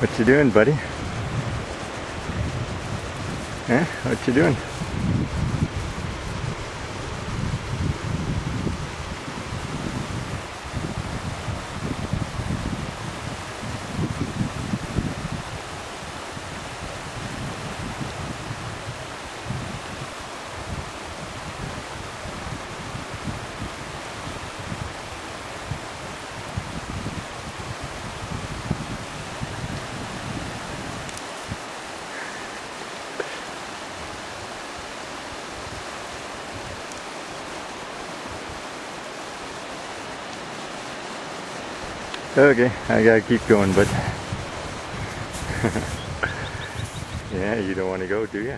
What you doing, buddy? Eh? What you doing? Okay, I gotta keep going, but yeah, you don't want to go, do you?